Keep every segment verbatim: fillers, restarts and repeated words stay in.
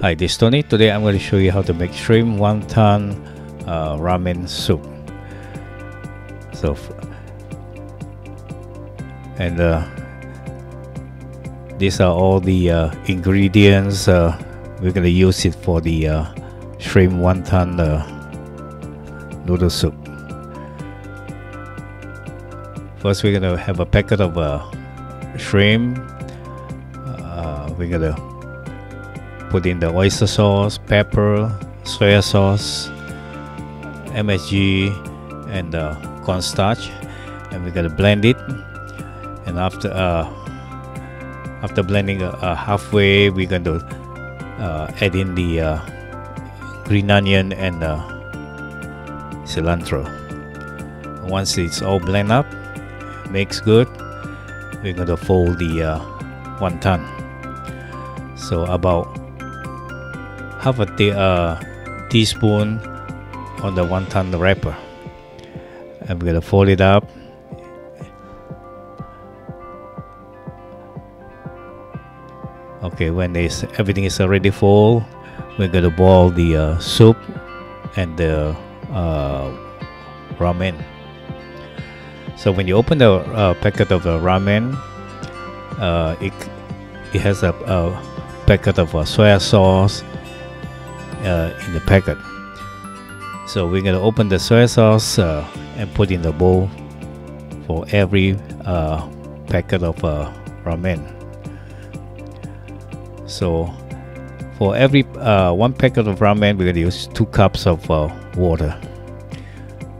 Hi, this is Tony. Today I'm going to show you how to make shrimp wonton uh, ramen soup. So, and uh, these are all the uh, ingredients uh, we're going to use it for the uh, shrimp wonton uh, noodle soup. First, we're going to have a packet of uh, shrimp. Uh, we're going to put in the oyster sauce, pepper, soy sauce, M S G, and uh, cornstarch, and we're gonna blend it. And after uh, after blending uh, halfway, we're going to uh, add in the uh, green onion and uh, cilantro. Once it's all blended up, mixed good, we're gonna fold the uh, wonton. So about half a tea, uh, teaspoon on the wonton wrapper. I'm gonna fold it up. Okay, when this everything is already full, we're gonna boil the uh, soup and the uh, ramen. So when you open the uh, packet of the ramen, uh, it it has a, a packet of uh, soy sauce. Uh, in the packet, so we're gonna open the soy sauce uh, and put in the bowl for every uh, packet of uh, ramen. So for every uh, one packet of ramen, we're gonna use two cups of uh, water.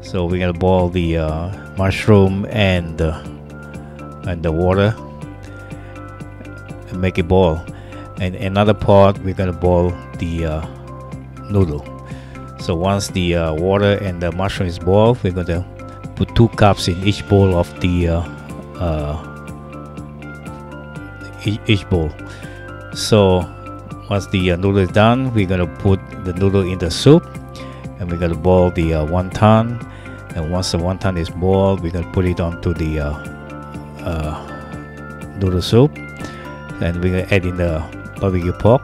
So we're gonna boil the uh, mushroom and uh, and the water and make it boil. And another pot, we're gonna boil the uh, noodle. So once the uh, water and the mushroom is boiled, we're going to put two cups in each bowl of the uh, uh, each, each bowl. So once the uh, noodle is done, we're going to put the noodle in the soup, and we're going to boil the uh, wonton. And once the wonton is boiled, we're going to put it onto the uh, uh, noodle soup, and we're going to add in the barbecue pork.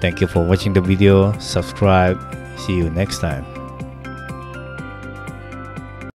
Thank you for watching the video. Subscribe. See you next time.